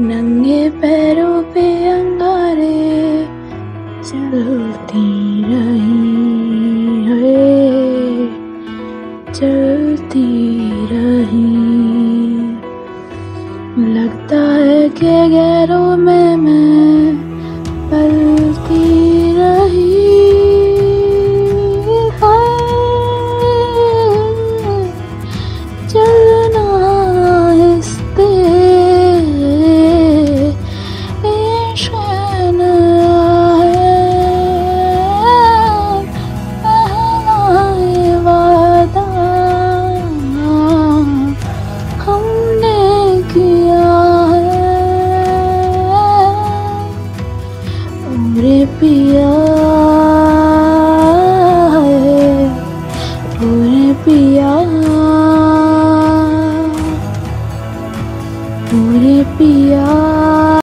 नंगे पैरों पे अंगारे चलती रही है, चलती रही। लगता है कि गैरों में मैं पलती रही। पूरे पिया